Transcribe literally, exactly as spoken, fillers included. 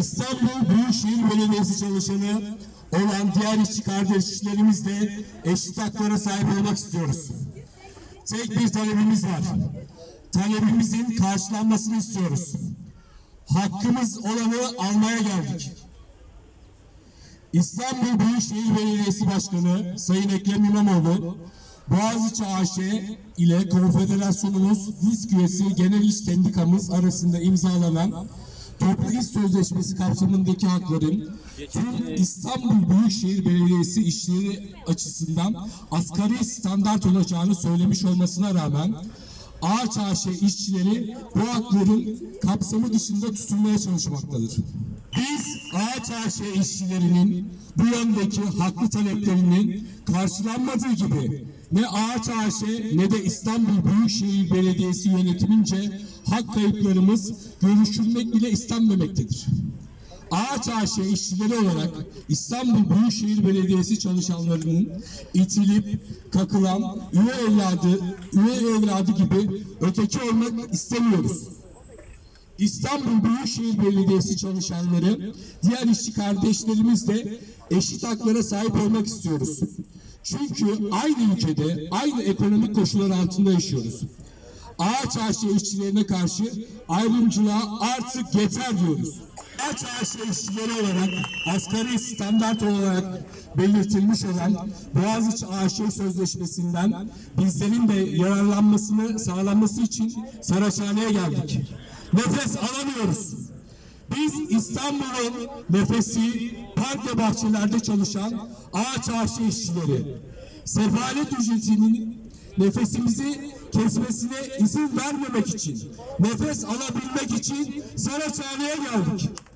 İstanbul Büyükşehir Belediyesi çalışanı olan diğer işçi kardeşlerimiz de eşit haklara sahip olmak istiyoruz. Tek bir talebimiz var. Talebimizin karşılanmasını istiyoruz. Hakkımız olanı almaya geldik. İstanbul Büyükşehir Belediyesi Başkanı Sayın Ekrem İmamoğlu, Boğaziçi A Ş ile Konfederasyonumuz disk üyesi Genel İş Sendikamız arasında imzalanan Toplu İş Sözleşmesi kapsamındaki hakların tüm İstanbul Büyükşehir Belediyesi işleri açısından asgari standart olacağını söylemiş olmasına rağmen Ağaç A Ş işçileri bu hakların kapsamı dışında tutulmaya çalışmaktadır. Biz Ağaç A Ş işçilerinin bu yöndeki haklı taleplerinin karşılanmadığı gibi ne Ağaç A Ş ne de İstanbul Büyükşehir Belediyesi yönetimince hak kayıplarımız görüşülmek bile istenmemektedir. Ağaç A Ş işçileri olarak İstanbul Büyükşehir Belediyesi çalışanlarının itilip kakılan üye evladı, üye evladı gibi öteki olmak istemiyoruz. İstanbul Büyükşehir Belediyesi çalışanları, diğer işçi kardeşlerimiz de eşit haklara sahip olmak istiyoruz. Çünkü aynı ülkede, aynı ekonomik koşullar altında yaşıyoruz. Ağaç A Ş işçilerine karşı ayrımcılığa artık yeter diyoruz. Ağaç A Ş işçileri olarak asgari standart olarak belirtilmiş olan Boğaziçi A Ş Sözleşmesi'nden bizlerin de yararlanmasını sağlanması için Saraçhane'ye geldik. Nefes alamıyoruz. Biz İstanbul'un nefesi, park ve bahçelerde çalışan Ağaç A Ş işçileri, sefalet ücretinin nefesimizi kesmesine izin vermemek için, nefes alabilmek için Saraçhane'ye geldik.